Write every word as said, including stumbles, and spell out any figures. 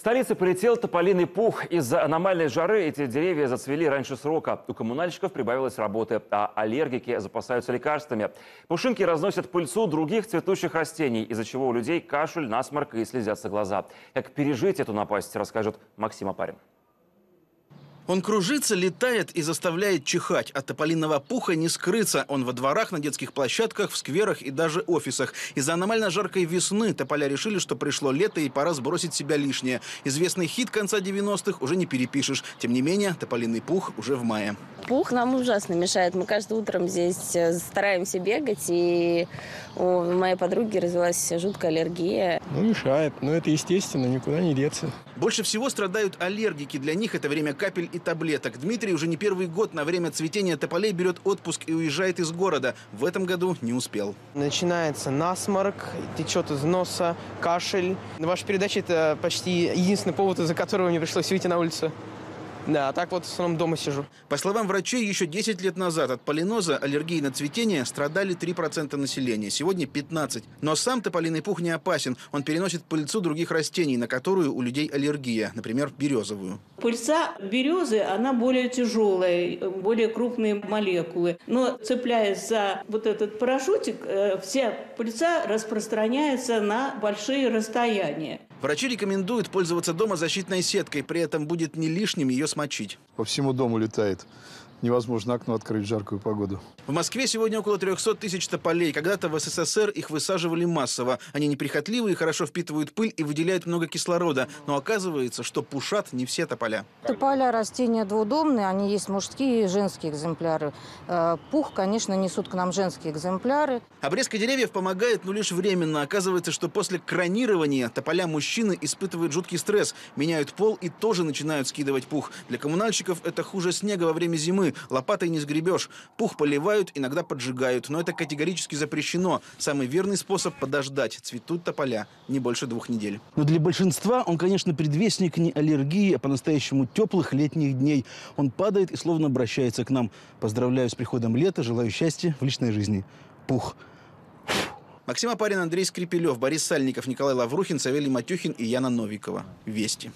В столице полетел тополиный пух. Из-за аномальной жары эти деревья зацвели раньше срока. У коммунальщиков прибавилось работы, а аллергики запасаются лекарствами. Пушинки разносят пыльцу других цветущих растений, из-за чего у людей кашель, насморк и слезятся глаза. Как пережить эту напасть, расскажет Максим Опарин. Он кружится, летает и заставляет чихать. От тополиного пуха не скрыться. Он во дворах, на детских площадках, в скверах и даже офисах. Из-за аномально жаркой весны тополя решили, что пришло лето и пора сбросить с себя лишнее. Известный хит конца девяностых уже не перепишешь. Тем не менее, тополиный пух уже в мае. Пух нам ужасно мешает. Мы каждое утром здесь стараемся бегать. И у моей подруги развилась жуткая аллергия. Ну, мешает. Но это естественно, никуда не деться. Больше всего страдают аллергики. Для них это время капель и таблеток. Дмитрий уже не первый год на время цветения тополей берет отпуск и уезжает из города. В этом году не успел. Начинается насморк, течет из носа, кашель. Ваша передача – это почти единственный повод, из-за которого мне пришлось выйти на улицу. Да, а так вот в основном дома сижу. По словам врачей, еще десять лет назад от полиноза, аллергии на цветение, страдали три процента населения. Сегодня пятнадцать процентов. Но сам тополиный пух не опасен. Он переносит пыльцу других растений, на которую у людей аллергия. Например, березовую. Пыльца березы, она более тяжелая, более крупные молекулы. Но цепляясь за вот этот парашютик, вся пыльца распространяется на большие расстояния. Врачи рекомендуют пользоваться дома защитной сеткой. При этом будет не лишним ее смочить. По всему дому летает. Невозможно окно открыть в жаркую погоду. В Москве сегодня около трёхсот тысяч тополей. Когда-то в СССР их высаживали массово. Они неприхотливые, хорошо впитывают пыль и выделяют много кислорода. Но оказывается, что пушат не все тополя. Тополя растения двудомные. Они есть мужские и женские экземпляры. Пух, конечно, несут к нам женские экземпляры. Обрезка деревьев помогает, но лишь временно. Оказывается, что после кронирования тополя мужчины испытывают жуткий стресс. Меняют пол и тоже начинают скидывать пух. Для коммунальщиков это хуже снега во время зимы. Лопатой не сгребешь. Пух поливают, иногда поджигают. Но это категорически запрещено. Самый верный способ – подождать. Цветут тополя не больше двух недель. Но для большинства он, конечно, предвестник не аллергии, а по-настоящему теплых летних дней. Он падает и словно обращается к нам. Поздравляю с приходом лета. Желаю счастья в личной жизни. Пух. Максим Опарин, Андрей Скрипелев, Борис Сальников, Николай Лаврухин, Савелий Матюхин и Яна Новикова. Вести.